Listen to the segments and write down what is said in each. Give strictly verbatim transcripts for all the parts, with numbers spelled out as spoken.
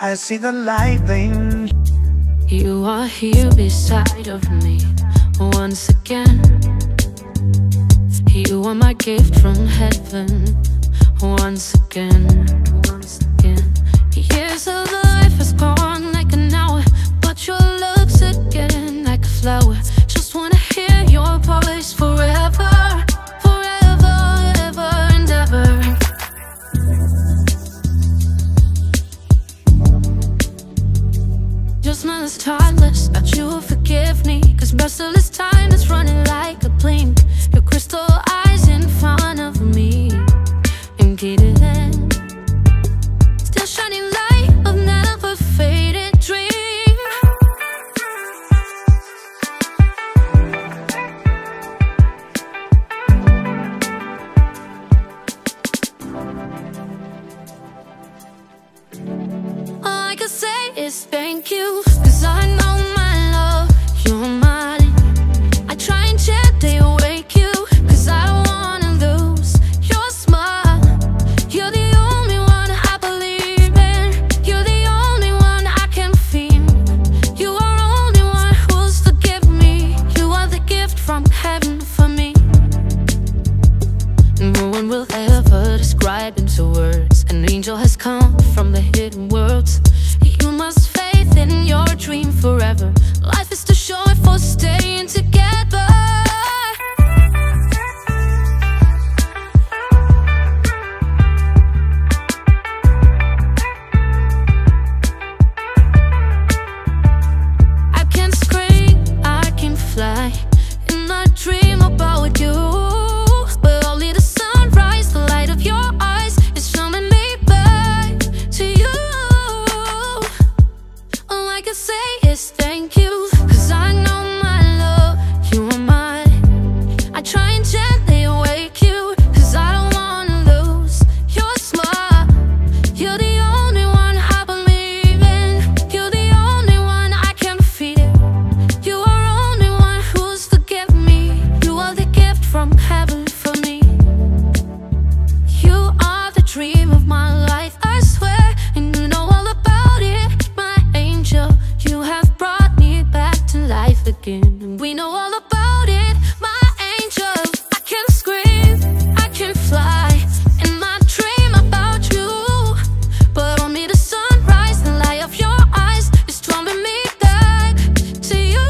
I see the lightning. You are here beside of me once again. You are my gift from heaven once again. Once again. Years of life has gone like an hour, but your love's again like a flower. Just wanna hear your voice forever, forever, ever and ever. Your smile is timeless, but you forgive me, 'cause merciless time is running like a blink. Your crystal eyes in front of me, and get it in. Still shining light of never faded dream. All I can say is thank you, 'cause I know my love, you're mine. I try and check day awake you, 'cause I don't wanna lose your smile. You're the only one I believe in. You're the only one I can feel. You are the only one who's forgive me. You are the gift from heaven for me. No one will ever describe into words. An angel has come from the hidden worlds. You must faith in your dream forever. Life is too short for staying together. I can scream, I can fly, and I dream about you. But only the sunrise, the light of your eyes, is shining me back to you. All I can say is thank you, 'cause I know my love, you are mine. I try and gently wake you, 'cause I don't wanna lose your smile. You're the only one I believe in. You're the only one I can feel. You are the only one who's forgive me. You are the gift from heaven for me. You are the dream of my life, I swear, and you know all about it. You have brought me back to life again, and we know all about it, my angel. I can scream, I can fly, and I dream about you. But only the sunrise, the light of your eyes, is drawing me back to you.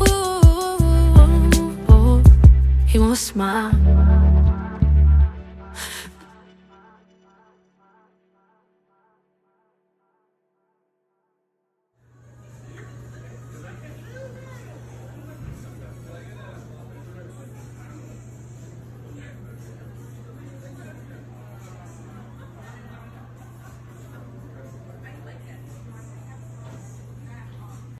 Ooh, ooh, ooh, ooh, ooh. He won't smile.